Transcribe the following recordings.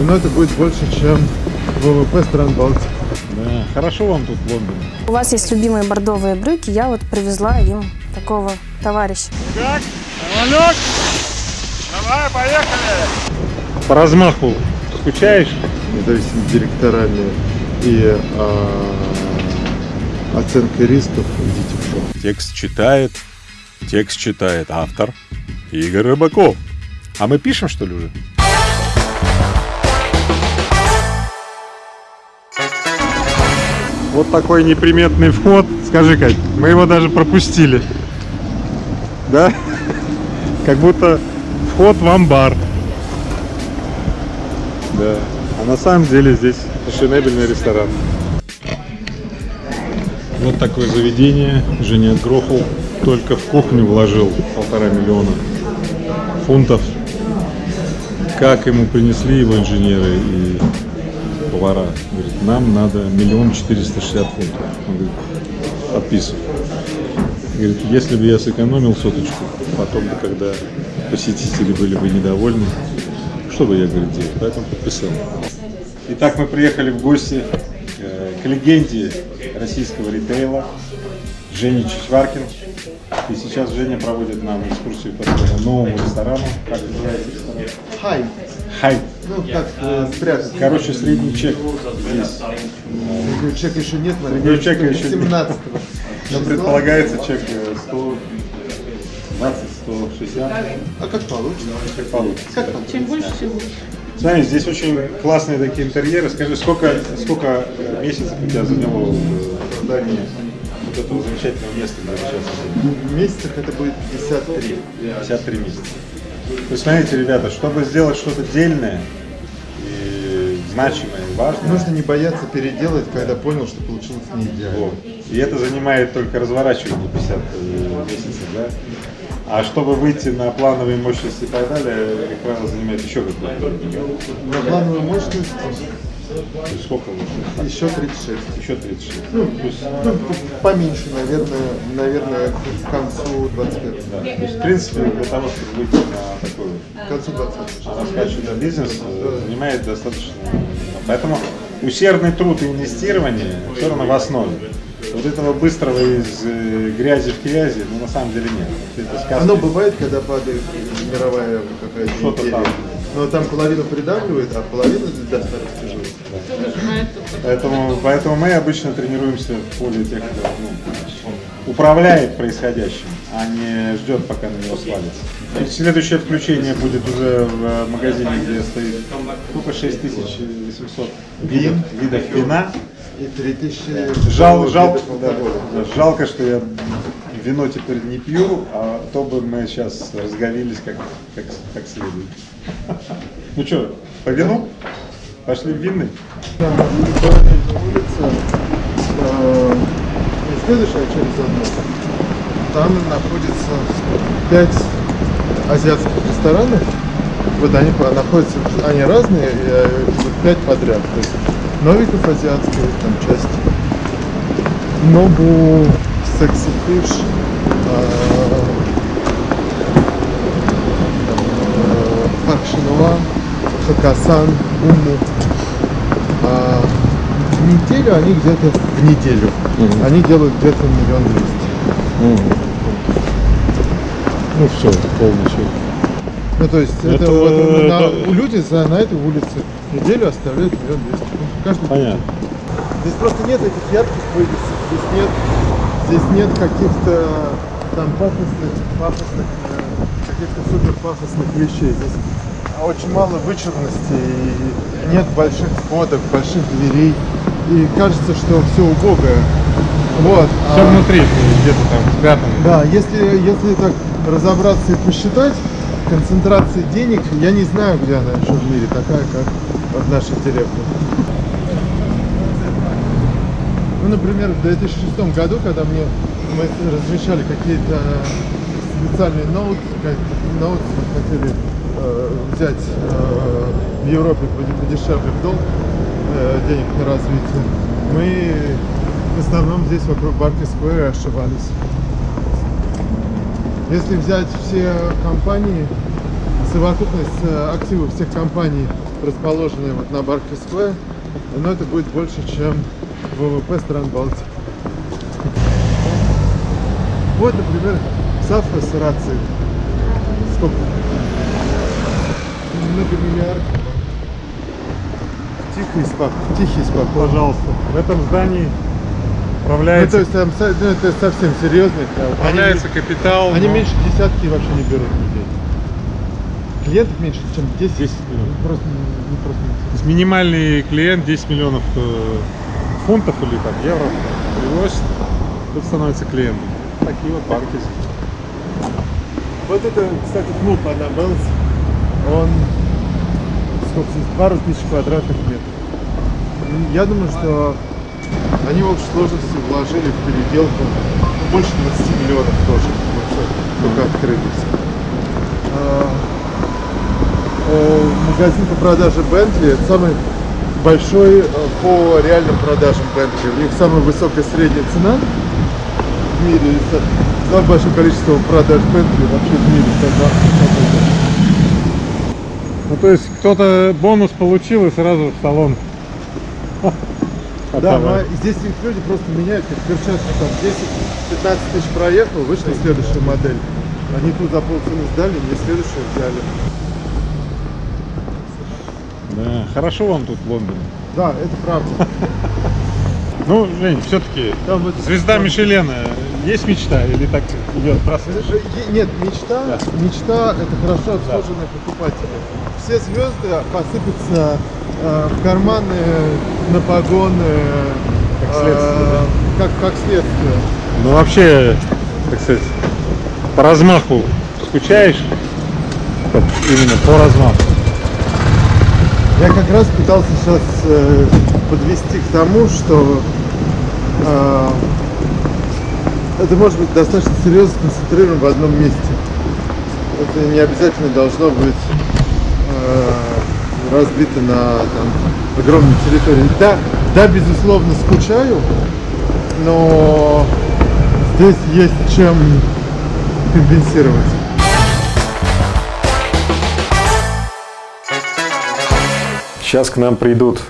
но это будет больше, чем ВВП стран Балтии. Да, хорошо вам тут в Лондоне. У вас есть любимые бордовые брюки, я вот привезла им такого товарища. Как? Нормалек? Давай, поехали! По размаху скучаешь? Независимо директорами и оценкой рисков, идите в шоу. Текст читает автор Игорь Рыбаков. А мы пишем, что ли, уже? Вот такой неприметный вход. Скажи, Кать, мы его даже пропустили. Да? Как будто вход в амбар. Да. А на самом деле здесь фешенебельный ресторан. Вот такое заведение. Женя отгрохал. Только в кухню вложил 1,5 миллиона фунтов. Как ему принесли его инженеры и повара. Говорит, нам надо 1 460 000 фунтов. Он говорит, подписывай. Говорит, если бы я сэкономил соточку, потом бы, когда посетители были бы недовольны, что бы я, говорит, делал? Поэтому подписал. Итак, мы приехали в гости к легенде российского ритейла Жене Чичваркину. И сейчас Женя проводит нам экскурсию по новому ресторану. Как называется ресторан? Хай. Хай. Ну, как спрятать. Короче, средний чек здесь. Среднего чека еще нет, наверное. Среднего чека еще нет. 17-го. Но предполагается чек 120-160. А как получится? Как получится. Как получится. Чем больше, тем лучше. Смотри, здесь очень классные такие интерьеры. Скажи, сколько месяцев у тебя заняло создание этого замечательного места, где сейчас? В месяцах это будет 53. 53 месяца. Вы смотрите, ребята, чтобы сделать что-то дельное и значимое, и важное, нужно не бояться переделать, когда понял, что получилось не идеально. Вот. И это занимает только разворачивание 50 месяцев, да? А чтобы выйти на плановые мощности и так далее, как правило, занимает еще какое-то. На плановую мощность? Сколько нужно? Еще 36. Еще 36. Ну, поменьше, наверное, к концу 25. Да. То есть, в принципе, для того, чтобы выйти на такой к концу 20. Раскачивать бизнес занимает достаточно. Поэтому усердный труд и инвестирование все равно в основе. Вот этого быстрого из грязи в грязи, ну, на самом деле нет. Оно бывает, когда падает мировая какая-то империя, но там половину придавливает, а половину достаточно живет. Да. Поэтому мы обычно тренируемся в поле тех, кто управляет происходящим, а не ждет, пока на него свалится. И следующее включение будет уже в магазине, где стоит только 6800 видов вина. И 3000... Жалко, что я вино теперь не пью, а то бы мы сейчас разговелись как следует. Ну что, по вину? Пошли в винный? Да, улица, не следующая, а через одну. Там находится 5 азиатских ресторанов. Вот они находятся, они разные, и 5 подряд. То есть, новиков азиатских, там часть Нобу, Секси Фиш, Парк Шинуа, Хакасан, Уму. Неделю они где-то в неделю. Они делают где-то 1 200 000. Ну все, полный чек. Ну то есть это вот, люди на этой улице неделю оставляют 1 200 000. Каждый. Понятно. Здесь просто нет этих ярких вывесок, здесь нет каких-то там пафосных каких-то супер пафосных вещей. Здесь очень мало вычурности, и нет больших входов, больших дверей. И кажется, что все убогое. Вот. Все внутри, где-то там спрятано. Да, если так разобраться и посчитать, концентрация денег, я не знаю, где она еще в мире, такая, как в нашей деревне. Ну, например, в 2006 году, когда мы размещали какие-то специальные ноутс мы хотели взять в Европе подешевле в долг, денег на развитие, мы в основном здесь вокруг Беркли-сквера ошивались. Если взять все компании, совокупность активов всех компаний расположенные вот на Беркли-сквер, но это будет больше, чем ВВП стран Балтии. Вот, например, Сафра Сарацин. Сколько? Многомиллиард. Тихий спах, пожалуйста. В этом здании управляется... Ну, то есть, там, ну, это совсем серьезно. Управляется капитал. Они меньше десятки вообще не берут людей. Клиентов меньше, чем 10. 10 миллионов. Просто не... То есть минимальный клиент 10 миллионов фунтов или там евро приносит, тут становится клиентом. Такие вот банки. Вот это, кстати, клуб Анабелс. Он сколько здесь? 2000 квадратных метров. Я думаю, что они в общей сложности вложили в переделку больше 20 миллионов тоже. Только открылись. Магазин по продаже Бентли — это самый большой по реальным продажам Бентли. У них самая высокая средняя цена в мире. Самое большое количество продаж Бентли вообще в мире. Ну, то есть кто-то бонус получил и сразу в салон. Да, здесь люди просто меняют, как перчатки, там 10-15 тысяч проехал, вышла следующая модель. Они тут за полцены сдали, мне следующую взяли. Да, хорошо вам тут в Лондоне. Да, это правда. Ну, Жень, все-таки звезда Мишелена. Есть мечта или так идет? Нет, мечта это хорошо обслуженные покупатели. Все звезды посыпятся в карманы, на погоны, как следствие. Ну вообще, так сказать, по размаху скучаешь? Именно по размаху. Я как раз пытался сейчас подвести к тому, что это может быть достаточно серьезно сконцентрировано в одном месте. Это не обязательно должно быть разбито на там огромной территории. Да, безусловно, скучаю, но здесь есть чем компенсировать. Сейчас к нам придут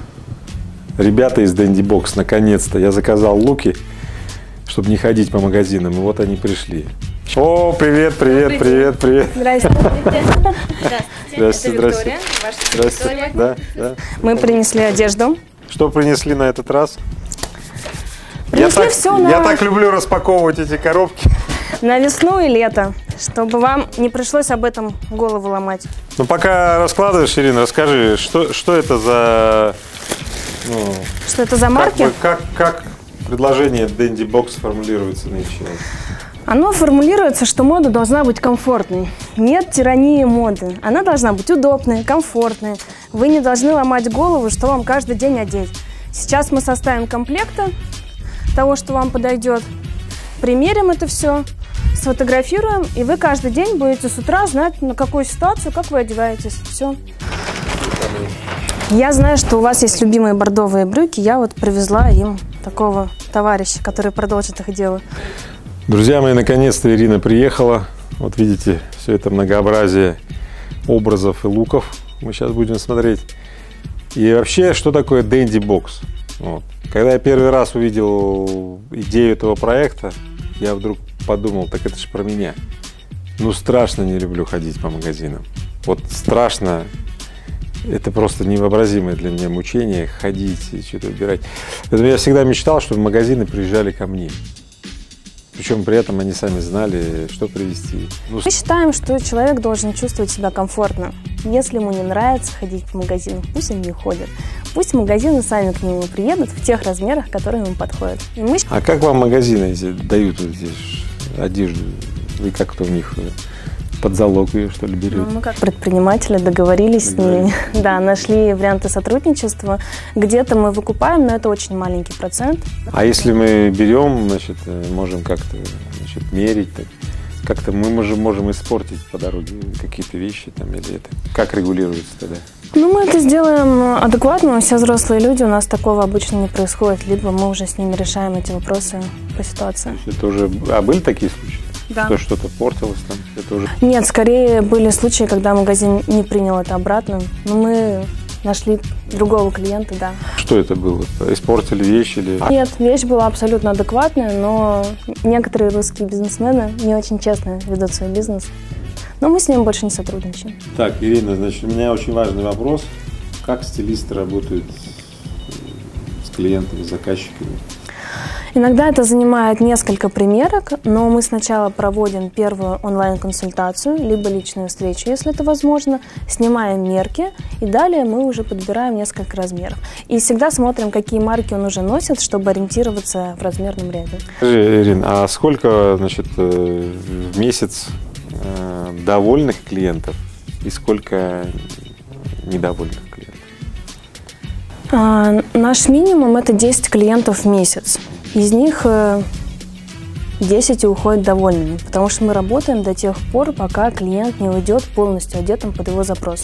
ребята из Dandy Box, наконец-то. Я заказал луки, чтобы не ходить по магазинам, и вот они пришли. О, привет, привет, привет, привет. Здравствуйте. Здравствуйте. Здравствуйте. Здравствуйте. Да, да. Мы принесли одежду. Что принесли на этот раз? Принесли все. Я так люблю распаковывать эти коробки. На весну и лето, чтобы вам не пришлось об этом голову ломать. Ну, пока раскладываешь, Ирина, расскажи, что это за... Ну, что это за марки? Как предложение Dandy Box формулируется на ИЧО? Оно формулируется, что мода должна быть комфортной. Нет тирании моды. Она должна быть удобной, комфортной. Вы не должны ломать голову, что вам каждый день одеть. Сейчас мы составим комплекты того, что вам подойдет. Примерим это все, сфотографируем, и вы каждый день будете с утра знать, на какую ситуацию, как вы одеваетесь. Все. Я знаю, что у вас есть любимые бордовые брюки. Я вот привезла им такого товарища, который продолжит их дело. Друзья мои, наконец-то Ирина приехала. Вот видите, все это многообразие образов и луков мы сейчас будем смотреть. И вообще, что такое Dandy Box? Вот. Когда я первый раз увидел идею этого проекта, я вдруг подумал, так это же про меня. Ну, страшно не люблю ходить по магазинам. Вот страшно, это просто невообразимое для меня мучение, ходить и что-то выбирать. Поэтому я всегда мечтал, чтобы магазины приезжали ко мне. Причем при этом они сами знали, что привезти. Ну, мы считаем, что человек должен чувствовать себя комфортно. Если ему не нравится ходить по магазину, пусть он не ходит. Пусть магазины сами к нему приедут в тех размерах, которые ему подходят. И мы... А как вам магазины дают здесь одежду? Вы как-то у них под залог ее, что ли, берете? Ну, мы как предприниматели договорились с ними. Да, нашли варианты сотрудничества. Где-то мы выкупаем, но это очень маленький процент. А если мы берем, значит, можем как-то мерить, как-то мы же можем испортить по дороге какие-то вещи там, или это как регулируется тогда? Ну, мы это сделаем адекватно, все взрослые люди, у нас такого обычно не происходит, либо мы уже с ними решаем эти вопросы по ситуации. То есть это уже... А были такие случаи? Да. Что что-то портилось там? Это уже... Нет, скорее были случаи, когда магазин не принял это обратно, но мы нашли другого клиента, да. Что это было? Испортили вещь или... Нет, вещь была абсолютно адекватная, но некоторые русские бизнесмены не очень честно ведут свой бизнес. Но мы с ним больше не сотрудничаем. Так, Ирина, значит, у меня очень важный вопрос. Как стилисты работают с клиентами, с заказчиками? Иногда это занимает несколько примерок, но мы сначала проводим первую онлайн-консультацию, либо личную встречу, если это возможно, снимаем мерки, и далее мы уже подбираем несколько размеров. И всегда смотрим, какие марки он уже носит, чтобы ориентироваться в размерном ряде. Скажи, Ирина, а сколько, значит, в месяц довольных клиентов и сколько недовольных клиентов? Наш минимум – это 10 клиентов в месяц. Из них 10 уходят довольными, потому что мы работаем до тех пор, пока клиент не уйдет полностью одетым под его запрос.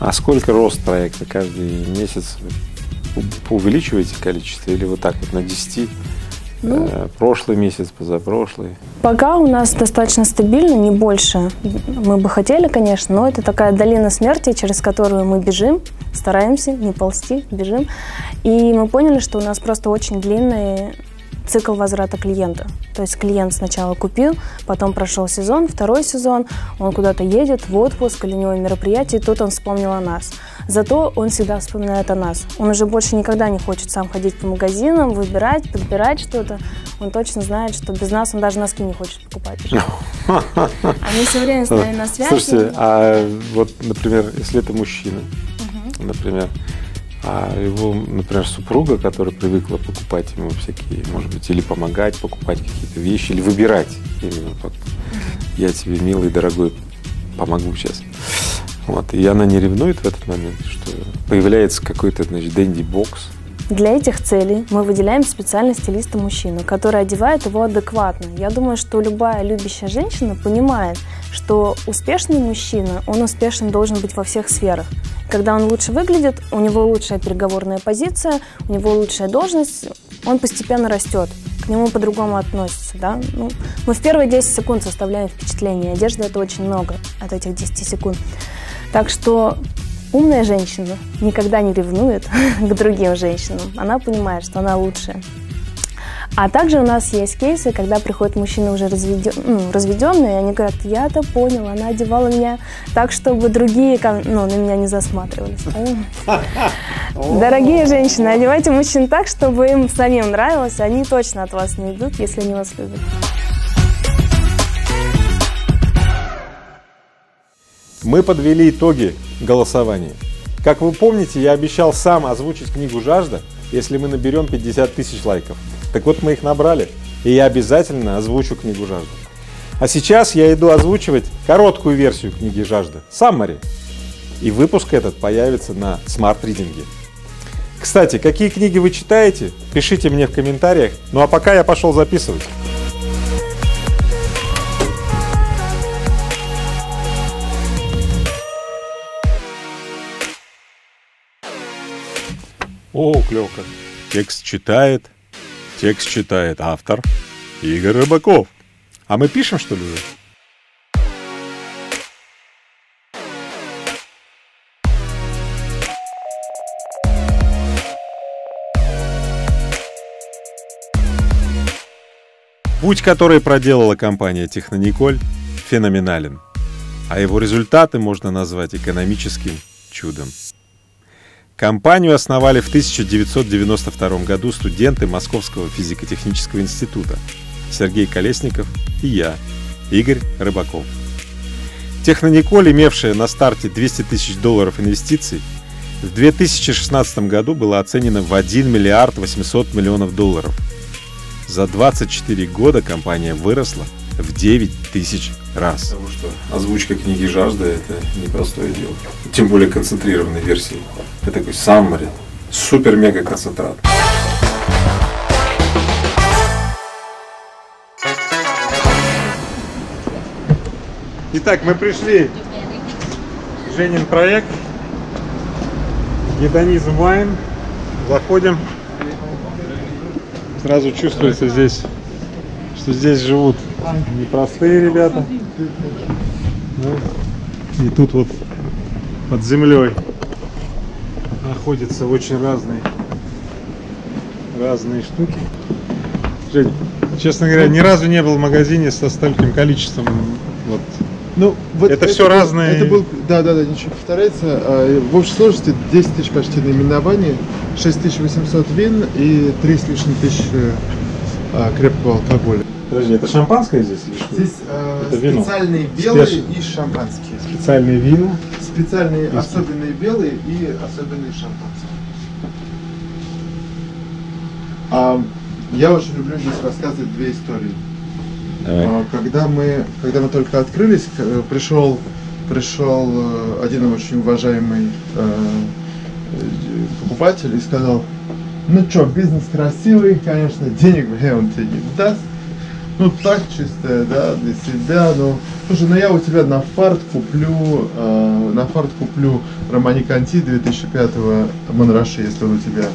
А сколько рост проекта каждый месяц? Увеличиваете количество или вот так вот на 10? Ну, прошлый месяц, позапрошлый? Пока у нас достаточно стабильно, не больше. Мы бы хотели, конечно, но это такая долина смерти, через которую мы бежим, стараемся не ползти, бежим. И мы поняли, что у нас просто очень длинный цикл возврата клиента. То есть клиент сначала купил, потом прошел сезон, второй сезон, он куда-то едет в отпуск или у него мероприятие, и тут он вспомнил о нас. Зато он всегда вспоминает о нас. Он уже больше никогда не хочет сам ходить по магазинам, выбирать, подбирать что-то. Он точно знает, что без нас он даже носки не хочет покупать. Они все время с нами на связи. Слушайте, а вот, например, если это мужчина, например, а его, например, супруга, которая привыкла покупать ему всякие, может быть, или помогать покупать какие-то вещи, или выбирать именно вот, я тебе, милый, дорогой, помогу сейчас. Вот. И она не ревнует в этот момент, что появляется какой-то, значит, Dandy Box. Для этих целей мы выделяем специально стилиста-мужчину, который одевает его адекватно. Я думаю, что любая любящая женщина понимает, что успешный мужчина, он успешен должен быть во всех сферах. Когда он лучше выглядит, у него лучшая переговорная позиция, у него лучшая должность, он постепенно растет, к нему по-другому относятся. Да? Ну, мы в первые 10 секунд составляем впечатление, одежда – это очень много от этих 10 секунд. Так что умная женщина никогда не ревнует к другим женщинам, она понимает, что она лучшая. А также у нас есть кейсы, когда приходят мужчины уже разведенные, и они говорят, я-то понял, она одевала меня так, чтобы другие на меня не засматривались. Дорогие женщины, одевайте мужчин так, чтобы им самим нравилось, они точно от вас не идут, если они вас любят. Мы подвели итоги голосования. Как вы помните, я обещал сам озвучить книгу «Жажда», если мы наберем 50 тысяч лайков. Так вот, мы их набрали, и я обязательно озвучу книгу «Жажда». А сейчас я иду озвучивать короткую версию книги «Жажда» — «Саммари». И выпуск этот появится на смарт-ридинге. Кстати, какие книги вы читаете, пишите мне в комментариях. Ну а пока я пошел записывать. О, клёвка. Текст читает автор Игорь Рыбаков. А мы пишем, что ли, уже? Путь, который проделала компания «Технониколь», феноменален, а его результаты можно назвать экономическим чудом. Компанию основали в 1992 году студенты Московского физико-технического института Сергей Колесников и я, Игорь Рыбаков. Технониколь, имевшая на старте $200 000 инвестиций, в 2016 году была оценена в $1 800 000 000. За 24 года компания выросла в 9 000 раз. Потому что озвучка книги «Жажда» — это непростое дело. Тем более концентрированной версии. Это такой саммари, супер-мега-концентрат. Итак, мы пришли. Женин проект. Гедонизм Вайн. Заходим. Сразу чувствуется здесь, что здесь живут непростые ребята. И тут вот под землей находятся очень разные штуки. Жень, честно говоря, ни разу не был в магазине со стольким количеством. Вот. Ну, вот это все разные. Это был, да, ничего не повторяется. В общей сложности 10 тысяч почти наименований, 6800 вин и 3 с лишним тысяч крепкого алкоголя. Подожди, это шампанское здесь? Здесь это специальные белые и шампанские. Специальные вина? Специальные, особенные белые и особенные шампанские. Я очень люблю здесь рассказывать две истории. Когда мы только открылись, пришел один очень уважаемый покупатель и сказал: ну что, бизнес красивый, конечно, денег он тебе не даст, ну так чистое, да, для себя, ну слушай, ну я у тебя на фарт куплю Романи Канти 2005-го Монраша, если он у тебя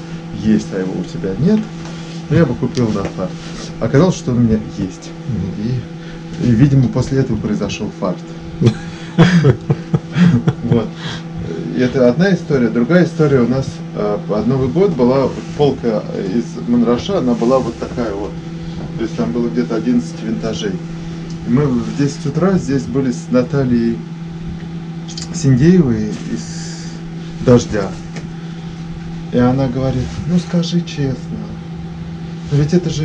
есть, а его у тебя нет. Но я бы купил на фарт. Оказалось, что он у меня есть. И видимо, после этого произошел фарт. Вот. Это одна история. Другая история у нас под Новый год была полка из Монраша, она была вот такая вот. То есть там было где-то 11 винтажей. И мы в 10 утра здесь были с Натальей Синдеевой из «Дождя». И она говорит: ну скажи честно, ведь это же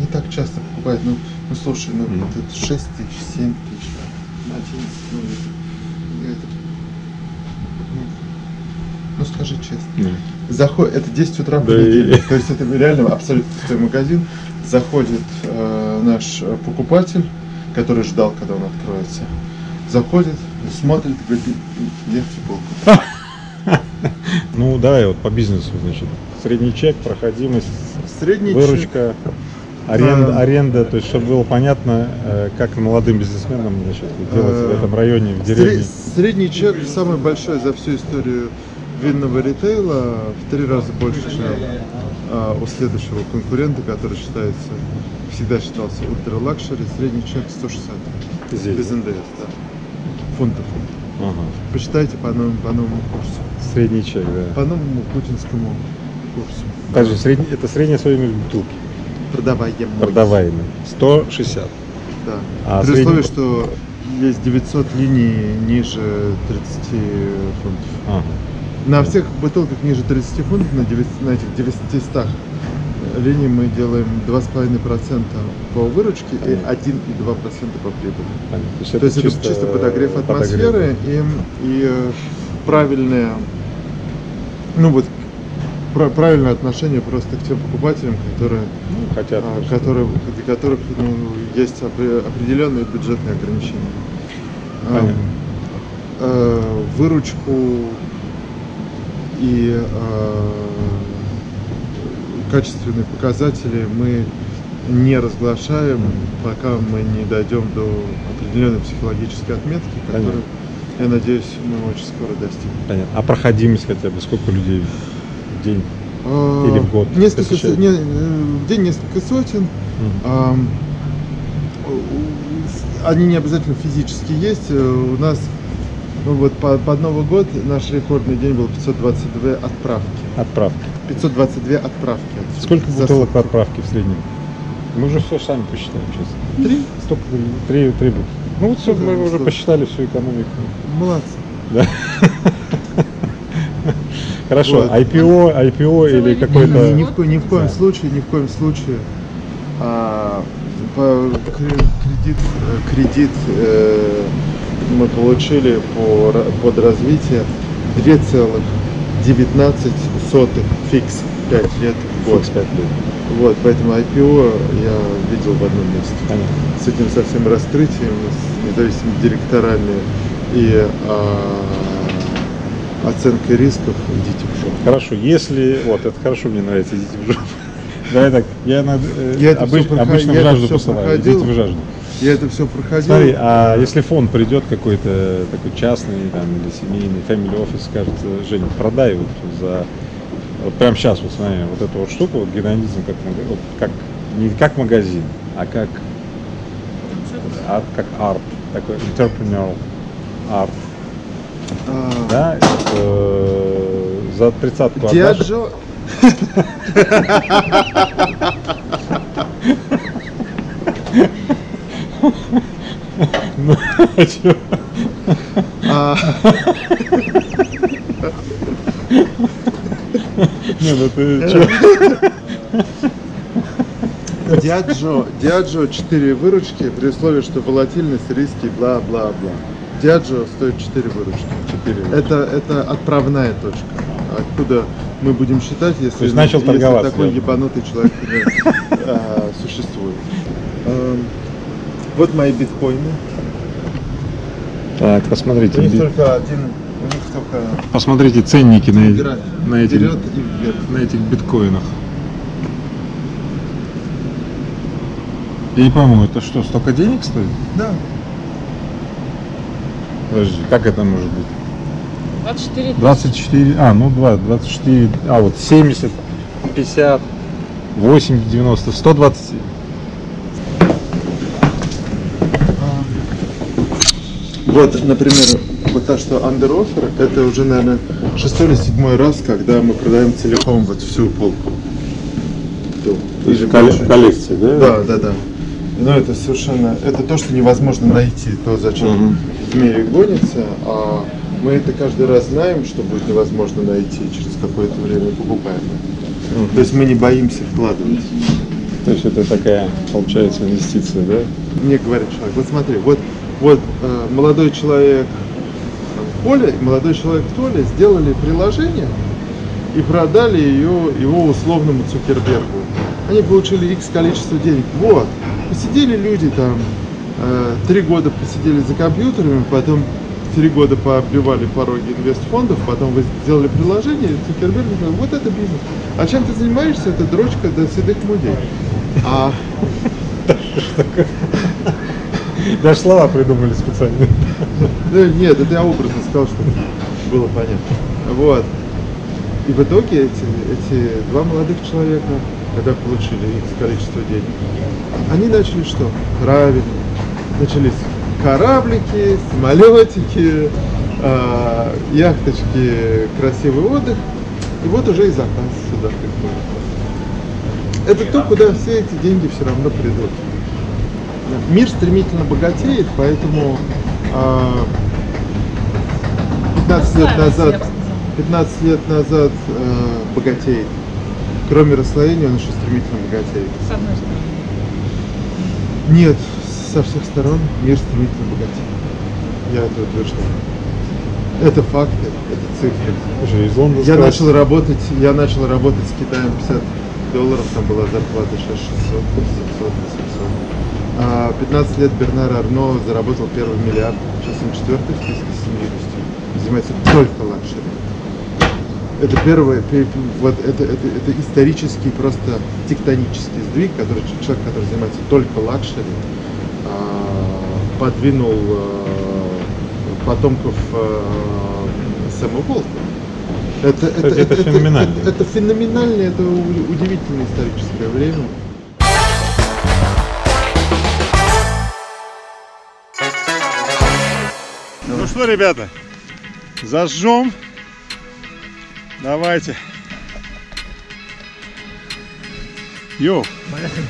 не так часто покупают. Ну слушай, ну тут 6 тысяч, 7 тысяч, 11, ну скажи честно. Заходит, это 10 утра в неделю, то есть это реально абсолютно пустой магазин. Заходит наш покупатель, который ждал, когда он откроется. Заходит, смотрит, говорит: где футболка? Ну давай вот по бизнесу, значит. Средний чек, проходимость, выручка, аренда, то есть чтобы было понятно, как молодым бизнесменам, значит, делать в этом районе, в деревне. Средний чек самый большой за всю историю винного ритейла, в 3 раза больше, чем у следующего конкурента, который всегда считался ультра-лакшери. Средний чек 160 здесь, без НДС, да, фунтов. Ага. Почитайте по новому курсу. Средний чек, да. По новому путинскому курсу. Также это средняя стоимость бутылки. Продаваемый. 160. Да. При условии, что есть 900 линий ниже 30 фунтов. Ага. На всех бутылках ниже 30 фунтов, на этих 900 линий мы делаем 2,5% по выручке. Понятно. И 1,2% по прибыли. Понятно. То есть это чисто подогрев атмосферы и правильное, правильное отношение просто к тем покупателям, которые хотят, для которых есть определенные бюджетные ограничения. Выручку и качественные показатели мы не разглашаем, пока мы не дойдем до определенной психологической отметки, которую, я надеюсь, мы очень скоро достигнем. Понятно. А проходимость хотя бы, сколько людей в день или в год? В день несколько сотен. Они не обязательно физически есть. У нас под Новый год наш рекордный день был 522 отправки. 522 отправки. Сколько бутылок в отправке в среднем? Мы уже все сами посчитаем сейчас. 3? Столько, 3 бутылки. Ну вот все, мы уже посчитали всю экономику. Молодцы. Да. Хорошо, вот. IPO или какой-то... Ни в коем случае. Кредит мы получили под развитие 2,19 фикс 5 лет в год. Вот, поэтому IPO я видел в одном месте. Понятно. С этим совсем раскрытием, с независимыми директорами и оценкой рисков, идите в жопу. Хорошо, если... Вот, это хорошо мне нравится, идите в жопу. Давай так, обычно в жажду посылаю, идите в жажду. Я это все проходил. Смотри, а если фонд придет какой-то такой частный там, или семейный, family office, скажет: Женя, продай вот за... Вот прямо сейчас вот с вами вот эту вот штуку, вот гедонизм, не как магазин, а как арт, такой entrepreneurial арт. Да, за 30-ку отдашь? Диаджо... Ну, а чё? Не, ну ты чё? Диаджо 4 выручки при условии, что волатильность, риски, бла-бла-бла. Диаджо стоит 4 выручки. 4. Это отправная точка, откуда мы будем считать, если, начал если такой ебанутый человек существует. Вот мои биткоины. Так, посмотрите. У них только один, у них только... Посмотрите ценники на этих биткоинах. Я не пойму, это что, столько денег стоит? Да. Подожди, как это может быть? 24. 24, а, ну 2, 24, а вот 70, 50, 80, 90, 120. Вот, например, вот та, что андер-оффер, это уже, наверное, 6 или 7 раз, когда мы продаем целиком вот всю полку. Коллекции, да? Да, да, да. Но это совершенно, это то, что невозможно найти, то, зачем в мире гонится, а мы это каждый раз знаем, что будет невозможно найти, через какое-то время покупаем. То есть мы не боимся вкладывать. То есть это такая, получается, инвестиция, да? Мне говорит человек, вот смотри, вот молодой человек Коля и молодой человек Толя сделали приложение и продали его условному Цукербергу. Они получили X количество денег. Вот. Посидели люди там 3 года посидели за компьютерами, потом 3 года пообливали пороги инвестфондов, потом вы сделали приложение, и Цукерберг говорит, вот это бизнес. А чем ты занимаешься? Это дрочка до седых мудей. А... Даже слова придумали специально. Нет, это я образно сказал, чтобы было понятно. Вот. И в итоге эти 2 молодых человека, когда получили X количество денег, они начали что? Правильно. Начались кораблики, самолетики, яхточки, красивый отдых. И вот уже и заказ сюда приходит. Это то, куда все эти деньги все равно придут. Мир стремительно богатеет, поэтому 15 лет назад богатеет. Кроме расслоения, он еще стремительно богатеет. С одной стороны? Нет, со всех сторон мир стремительно богатеет. Я это утверждаю. Это факты, это цифры. Слушай, из Лондона я начал работать с Китаем $50, там была зарплата сейчас 600, 700, 800. 15 лет Бернар Арно заработал первый миллиард, сейчас он 4-й в списке с 70. Занимается только лакшери. Это первое, вот это исторический, просто тектонический сдвиг, который человек, который занимается только лакшери, подвинул потомков Сэма Волта. Это феноменально. Это феноменально, это удивительное историческое время. Ну что, ребята, зажжем. Давайте. Йоу. Поехали.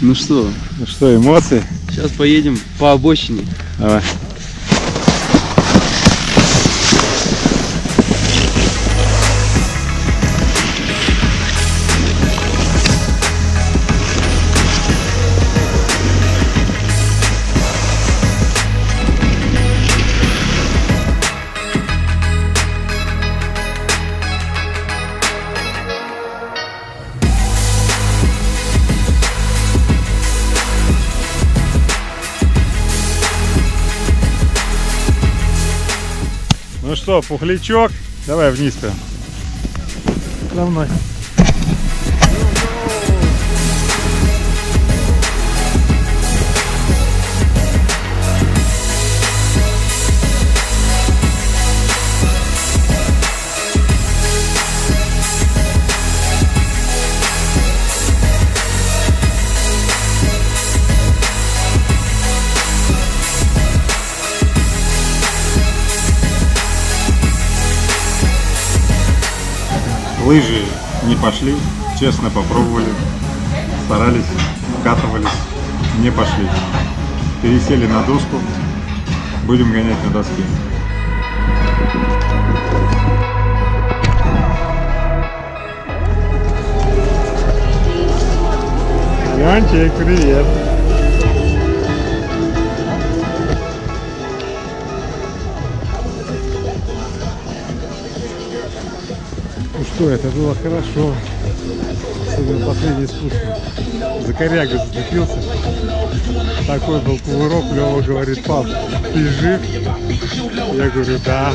Ну что? Ну что, эмоции? Сейчас поедем по обочине. Давай. Ну что, пухлячок, давай вниз прям. За мной. Лыжи не пошли, честно попробовали, старались, вкатывались, не пошли. Пересели на доску, будем гонять на доске. Янчик, привет! Что, это было хорошо. Особенно последний спуск. За корягу зацепился. Такой был кувырок. Лёва говорит: пап, ты жив? Я говорю: да.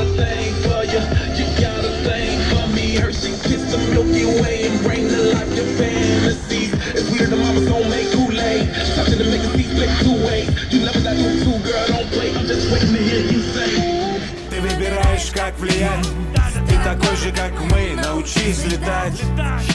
Ты выбираешь, как влиять. Такой же, как мы, научись летать.